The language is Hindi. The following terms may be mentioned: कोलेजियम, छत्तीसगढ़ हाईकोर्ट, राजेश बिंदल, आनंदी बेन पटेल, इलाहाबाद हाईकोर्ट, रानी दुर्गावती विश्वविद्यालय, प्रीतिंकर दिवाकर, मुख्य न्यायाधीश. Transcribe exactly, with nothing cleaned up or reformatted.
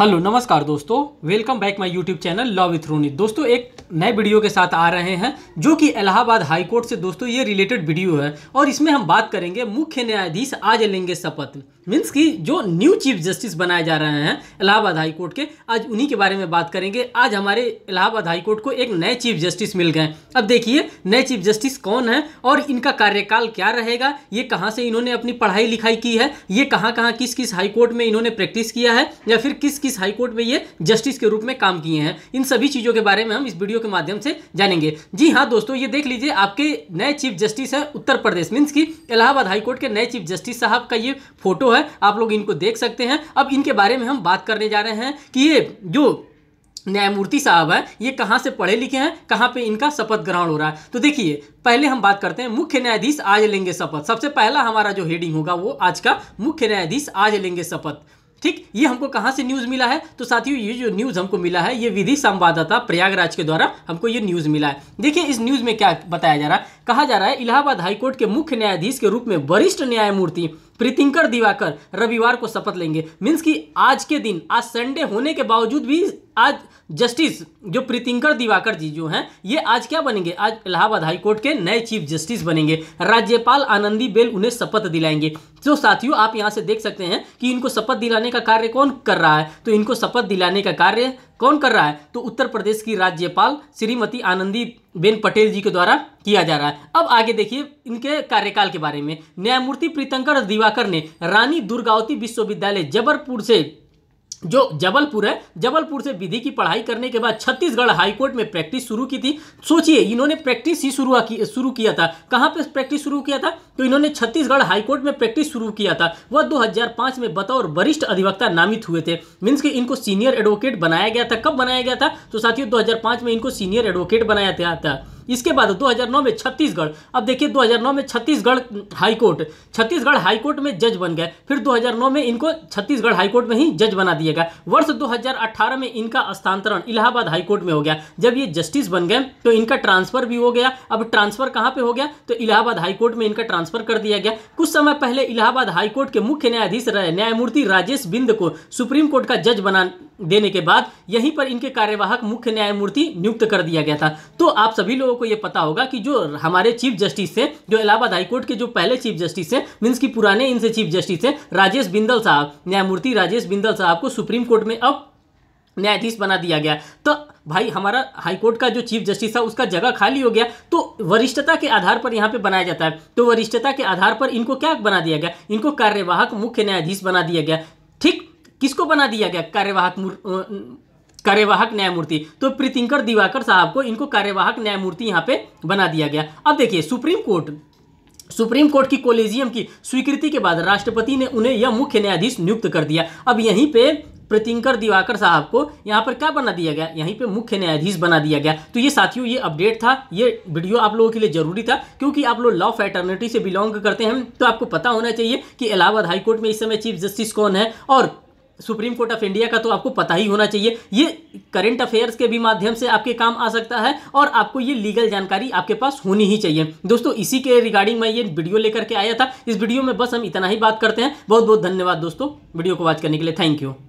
हेलो नमस्कार दोस्तों, welcome back my YouTube channel law with Roni. दोस्तों एक नए वीडियो के साथ आ रहे हैं जो कि इलाहाबाद हाईकोर्ट से दोस्तों ये रिलेटेड वीडियो है और इसमें हम बात करेंगे मुख्य न्यायाधीश आज लेंगे शपथ। मीन्स कि जो न्यू चीफ जस्टिस बनाए जा रहे हैं इलाहाबाद हाईकोर्ट के, आज उन्हीं के बारे में बात करेंगे। आज हमारे इलाहाबाद हाईकोर्ट को एक नए चीफ जस्टिस मिल गए। अब देखिए नए चीफ जस्टिस कौन है और इनका कार्यकाल क्या रहेगा, ये कहाँ से इन्होंने अपनी पढ़ाई लिखाई की है, ये कहाँ कहाँ किस किस हाईकोर्ट में इन्होंने प्रैक्टिस किया है या फिर किस किस हाईकोर्ट में ये जस्टिस के रूप में काम किए हैं, इन सभी चीज़ों के बारे में हम इस वीडियो के माध्यम से जानेंगे। जी हाँ दोस्तों, ये देख लीजिए आपके नए चीफ जस्टिस है उत्तर प्रदेश, मीन्स कि इलाहाबाद हाईकोर्ट के नए चीफ जस्टिस साहब का ये फोटो है, आप लोग इनको देख सकते हैं। अब इनके बारे में हम बात करने जा रहे हैं कि ये जो न्यायमूर्ति साहब हैं ये कहाँ से पढ़े लिखे हैं, कहाँ पे इनका शपथ ग्रहण हो रहा है। तो देखिए पहले हम बात करते हैं मुख्य न्यायाधीश आज लेंगे शपथ। सबसे पहला हमारा जो हेडिंग होगा वो आज का मुख्य न्यायाधीश आज लेंगे शपथ। ठीक, ये हमको कहाँ से न्यूज़ मिला है तो साथियों ये जो न्यूज़ हमको मिला है ये विधि संवाददाता प्रयागराज के द्वारा हमको ये न्यूज़ मिला है। देखिए इस न्यूज़ में क्या बताया जा रहा है, कहा जा रहा है इलाहाबाद हाईकोर्ट के मुख्य न्यायाधीश के रूप में वरिष्ठ न्यायमूर्ति प्रीतिंकर दिवाकर रविवार को शपथ लेंगे। मीन्स कि आज के दिन, आज संडे होने के बावजूद भी आज जस्टिस जो प्रीतिंकर दिवाकर जी जो हैं ये आज क्या बनेंगे, आज इलाहाबाद हाईकोर्ट के नए चीफ जस्टिस बनेंगे। राज्यपाल आनंदी बेन उन्हें शपथ दिलाएंगे। तो साथियों आप यहाँ से देख सकते हैं कि इनको शपथ दिलाने का कार्य कौन कर रहा है, तो इनको शपथ दिलाने का कार्य कौन कर रहा है तो उत्तर प्रदेश की राज्यपाल श्रीमती आनंदी बेन पटेल जी के द्वारा किया जा रहा है। अब आगे देखिए इनके कार्यकाल के बारे में। न्यायमूर्ति प्रीतिंकर दिवाकर ने रानी दुर्गावती विश्वविद्यालय जबलपुर से जो जबलपुर है जबलपुर से विधि की पढ़ाई करने के बाद छत्तीसगढ़ हाईकोर्ट में प्रैक्टिस शुरू की थी। सोचिए इन्होंने प्रैक्टिस ही शुरू की शुरू किया था। कहाँ पे प्रैक्टिस शुरू किया था तो इन्होंने छत्तीसगढ़ हाईकोर्ट में प्रैक्टिस शुरू किया था। वह दो हज़ार पाँच में बतौर वरिष्ठ अधिवक्ता नामित हुए थे। मीन्स कि इनको सीनियर एडवोकेट बनाया गया था। कब बनाया गया था तो साथियों दो हज़ार पाँच में इनको सीनियर एडवोकेट बनाया गया था। इसके बाद दो हज़ार नौ में छत्तीसगढ़, अब देखिए दो हज़ार नौ में छत्तीसगढ़ हाईकोर्ट छत्तीसगढ़ हाईकोर्ट में जज बन गए। फिर दो हज़ार नौ में इनको छत्तीसगढ़ हाईकोर्ट में ही जज बना दिया गया। वर्ष दो हज़ार अठारह में इनका स्थानांतरण इलाहाबाद हाईकोर्ट में हो गया। जब ये जस्टिस बन गए तो इनका ट्रांसफर भी हो गया। अब ट्रांसफर कहाँ पे हो गया तो इलाहाबाद हाईकोर्ट में इनका ट्रांसफर कर दिया गया। कुछ समय पहले इलाहाबाद हाईकोर्ट के मुख्य न्यायाधीश रहे न्यायमूर्ति राजेश बिंदल को सुप्रीम कोर्ट का जज बना देने के बाद यहीं पर इनके कार्यवाहक मुख्य न्यायमूर्ति नियुक्त कर दिया गया था। तो आप सभी लोगों को यह पता होगा कि जो हमारे चीफ जस्टिस थे, जो इलाहाबाद हाईकोर्ट के जो पहले चीफ जस्टिस थे, मीन्स कि पुराने इनसे चीफ जस्टिस थे राजेश बिंदल साहब, न्यायमूर्ति राजेश बिंदल साहब को सुप्रीम कोर्ट में अब न्यायाधीश बना दिया गया। तो भाई हमारा हाईकोर्ट का जो चीफ जस्टिस था उसका जगह खाली हो गया। तो वरिष्ठता के आधार पर यहाँ पे बनाया जाता है, तो वरिष्ठता के आधार पर इनको क्या बना दिया गया, इनको कार्यवाहक मुख्य न्यायाधीश बना दिया गया। ठीक, किसको बना दिया गया, कार्यवाहक कार्यवाहक न्यायमूर्ति, तो प्रीतिंकर दिवाकर साहब को इनको कार्यवाहक न्यायमूर्ति यहाँ पे बना दिया गया। अब देखिए सुप्रीम कोर्ट सुप्रीम कोर्ट की कोलेजियम की स्वीकृति के बाद राष्ट्रपति ने उन्हें यह मुख्य न्यायाधीश नियुक्त कर दिया। अब यहीं पे प्रीतिंकर दिवाकर साहब को यहाँ पर क्या बना दिया गया, यहीं पे मुख्य न्यायाधीश बना दिया गया। तो ये साथियों ये अपडेट था, ये वीडियो आप लोगों के लिए जरूरी था क्योंकि आप लोग लॉ फैटर्निटी से बिलोंग करते हैं तो आपको पता होना चाहिए कि इलाहाबाद हाईकोर्ट में इस समय चीफ जस्टिस कौन है और सुप्रीम कोर्ट ऑफ इंडिया का तो आपको पता ही होना चाहिए। ये करंट अफेयर्स के भी माध्यम से आपके काम आ सकता है और आपको ये लीगल जानकारी आपके पास होनी ही चाहिए। दोस्तों इसी के रिगार्डिंग मैं ये वीडियो लेकर के आया था। इस वीडियो में बस हम इतना ही बात करते हैं। बहुत बहुत धन्यवाद दोस्तों वीडियो को वॉच करने के लिए। Thank you.